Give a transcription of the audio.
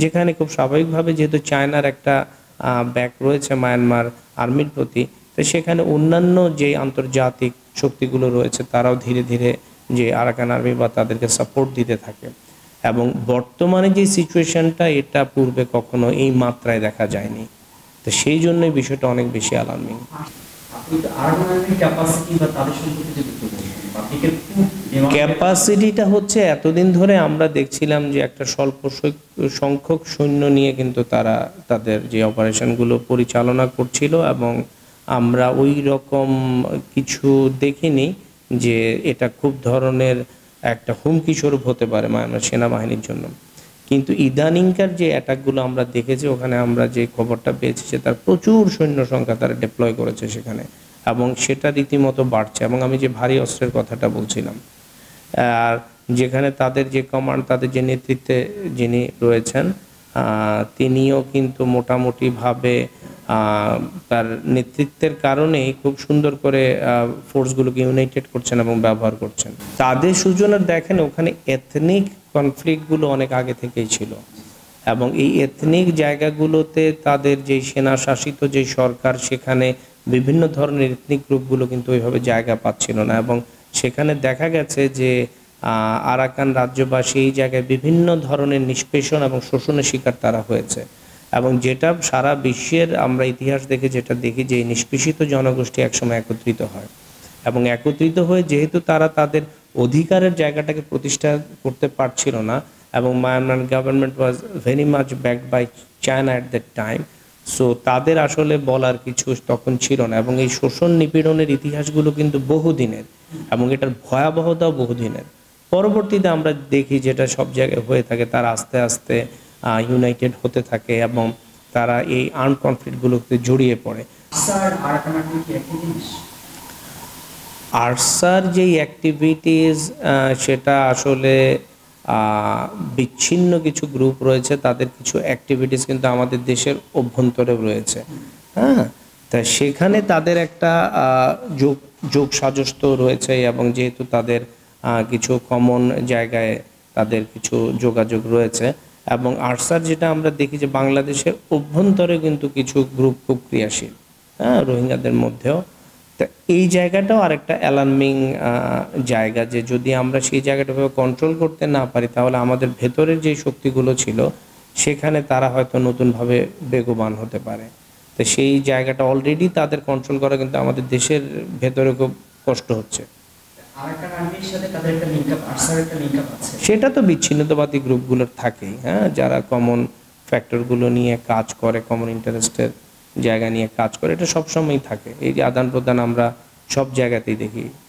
যেখানে খুব স্বাভাবিকভাবে যেহেতু চায়নার একটা ব্যাক রয়েছে মায়ানমার আর্মির প্রতি, তো সেখানে অন্যান্য যে আন্তর্জাতিক শক্তিগুলো রয়েছে তারাও ধীরে ধীরে যে আরাকান আর্মি বা তাদেরকে সাপোর্ট দিতে থাকে। এবং বর্তমানে যে সিচুয়েশনটা এটা পূর্বে কখনো এই মাত্রায় দেখা যায়নি, তো সেই জন্যই বিষয়টা অনেক বেশি অ্যালার্মিং। ক্যাপাসিটিটা হচ্ছে এতদিন ধরে আমরা দেখছিলাম যে একটা স্বল্প সংখ্যক সৈন্য নিয়ে কিন্তু তারা তাদের যে অপারেশনগুলো পরিচালনা করছিল, এবং আমরা ওই রকম কিছু দেখিনি যে এটা খুব ধরনের একটা হুমকি স্বরূপ হতে পারে মায়ানমার সেনাবাহিনীর জন্য। কিন্তু ইদানিংকার যে অ্যাটাকগুলো আমরা দেখেছি ওখানে আমরা যে খবরটা পেয়েছি যে তার প্রচুর সৈন্য সংখ্যা তারা ডিপ্লয় করেছে সেখানে, এবং সেটা রীতিমতো বাড়ছে। এবং আমি যে ভারী অস্ত্রের কথাটা বলছিলাম, আর যেখানে তাদের যে কমান্ড, তাদের যে নেতৃত্বে যিনি রয়েছেন তিনিও কিন্তু মোটামুটিভাবে তার নেতৃত্বের কারণেই খুব সুন্দর করে ফোর্সগুলোকে ইউনাইটেড করছেন এবং ব্যবহার করছেন তাদের সূচনা। দেখেন ওখানে এথনিক কনফ্লিক্টগুলো অনেক আগে থেকেই ছিল, এবং এই এথনিক জায়গাগুলোতে তাদের যে সেনা শাসিত যে সরকার সেখানে বিভিন্ন ধরনের এথনিক গ্রুপগুলো কিন্তু ওইভাবে জায়গা পাচ্ছিল না, এবং সেখানে দেখা গেছে যে আরাকান রাজ্যবাসী এই জায়গায় বিভিন্ন ধরনের নিষ্পেষণ এবং শোষণের শিকার তারা হয়েছে। এবং যেটা সারা বিশ্বের আমরা ইতিহাস দেখে যেটা দেখি যে নিষ্পেষিত জনগোষ্ঠী একসময় একত্রিত হয়, এবং একত্রিত হয়ে যেহেতু তারা তাদের অধিকারের জায়গাটাকে প্রতিষ্ঠা করতে পারছিল না, এবং Myanmar government was very much backed by China at that time, so তাদের আসলে বলার কিছু তখন ছিল না। এবং এই শোষণ নিপীড়নের ইতিহাসগুলো কিন্তু বহুদিনের, এবং এটার ভয়াবহতাও বহুদিনের। পরবর্তীতে আমরা দেখি যেটা সব জায়গায় হয়ে থাকে, তারা আস্তে আস্তে ইউনাইটেড হতে থাকে এবং তারা এই আর্ম কনফ্লিক্টগুলোতে জড়িয়ে পড়ে। আরসার যে অ্যাক্টিভিটিস সেটা আসলে বিচ্ছিন্ন কিছু গ্রুপ রয়েছে, তাদের কিছু অ্যাক্টিভিটিস কিন্তু আমাদের দেশের অভ্যন্তরে রয়েছে। হ্যাঁ, তা সেখানে তাদের একটা যোগ সাজস তো রয়েছে, এবং যেহেতু তাদের কিছু কমন জায়গায় তাদের কিছু যোগাযোগ রয়েছে। এবং আরসার যেটা আমরা দেখি যে বাংলাদেশের অভ্যন্তরে কিন্তু কিছু গ্রুপ খুব ক্রিয়াশীল, হ্যাঁ, রোহিঙ্গাদের মধ্যেও। তা এই জায়গাটাও আরেকটা অ্যালার্মিং জায়গা, যে যদি আমরা সেই জায়গাটাভাবে কন্ট্রোল করতে না পারি তাহলে আমাদের ভেতরের যে শক্তিগুলো ছিল সেখানে তারা হয়তো নতুনভাবে বেগবান হতে পারে। তো সেই জায়গাটা অলরেডি তাদের কন্ট্রোল করা কিন্তু আমাদের দেশের ভেতরে খুব কষ্ট হচ্ছে। সেটা তো বিচ্ছিন্নতাবাদী গ্রুপগুলোর থাকেই, হ্যাঁ, যারা কমন ফ্যাক্টরগুলো নিয়ে কাজ করে, কমন ইন্টারেস্টের জায়গা নিয়ে কাজ করে, এটা সবসময়ই থাকে। এই যে আদান প্রদান আমরা সব জায়গাতেই দেখি,